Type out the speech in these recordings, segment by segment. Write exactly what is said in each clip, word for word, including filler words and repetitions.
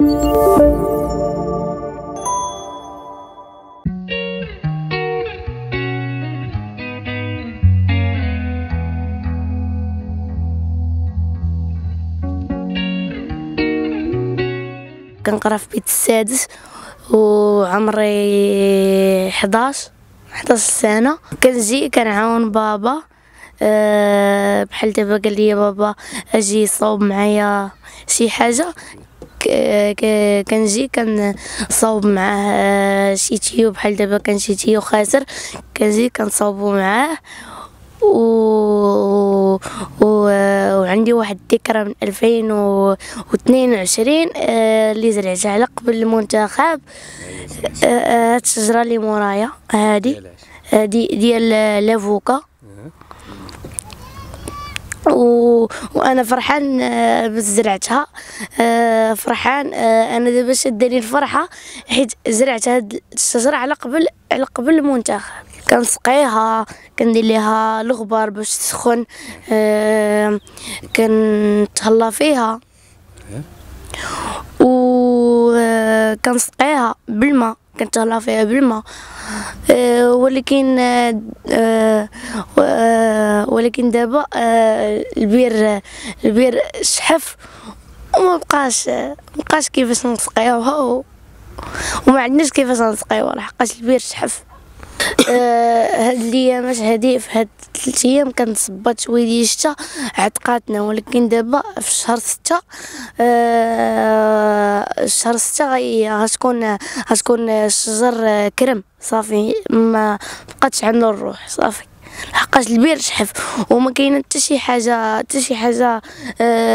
كنقرا في بيت السادس وعمري حداش سنه. كنجي كنعاون بابا أه بحال دابا قال لي بابا اجي صوب معايا شي حاجه، كنجي كنصاوب معاه شي تيو بحال دابا كان شي تيو خاسر كنجي كنصاوبو معاه. و وعندي واحد الذكرى من ألفين واثنين وعشرين اللي زرعتها على قبل المنتخب. هاد الشجره اللي مورايا هادي هادي ديال لافوكا، و وانا فرحان بزرعتها، فرحان انا دابا شاداني الفرحه حيت زرعت هاد الشجره على قبل على قبل المنتخب. كنسقيها، كندير ليها الغبار باش تسخن، كنتهلا فيها و كنسقيها بالماء، كنتهلا فيها بالماء. ولكن ولكن دابا البير البير شحف وما بقاش ما بقاش كيفاش نسقيوها وما عندناش كيفاش نسقيوها لحقاش البير شحف. هاد الايامات هادي في هاد ثلاث ايام كانت صبات شويه ديال الشتا عتقاتنا، ولكن دابا في شهر ستة شهر ستة غتكون غتكون الشجر كرم صافي، ما بقاتش عنده الروح صافي لحقاش البير شحف وما كاينه حتى شي حاجه حتى شي حاجه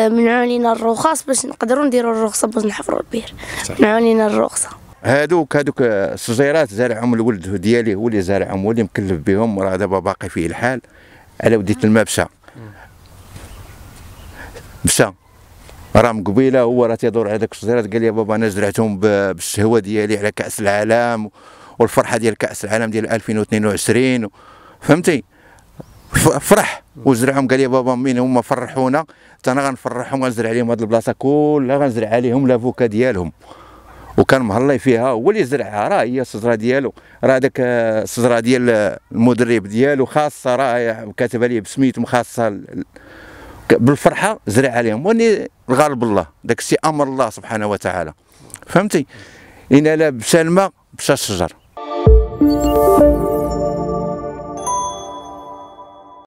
منعوا لينا الرخص باش نقدروا نديروا الرخصه باش نحفروا البير، منعوا لينا الرخصه. هادوك هادوك الشجيرات زارعهم الولد ديالي، هو اللي زارعهم، هو اللي مكلف بهم، راه دابا باقي فيه الحال على وديت المبشى بشا راه من قبيله هو راه تيدور على داك الشجيرات. قال لي بابا انا زرعتهم بالشهوه ديالي على كاس العالم والفرحه ديال كاس العالم ديال ألفين واثنين وعشرين، فهمتي، فرح وزرعهم. قال لي بابا مين هما فرحونا حتى انا غنفرحهم، غنزرع عليهم هاد البلاصه كلها، غنزرع عليهم لافوكا ديالهم. وكان مهلي فيها هو اللي زرعها، راه هي الشجره ديالو، راه داك الشجره ديال المدرب ديالو خاصه، راه كاتبه ليه بسميتو مخاصه بالفرحه زرع عليهم. واني الغالب الله داك الشيء امر الله سبحانه وتعالى، فهمتي، ينال بسلمى بشا الشجر.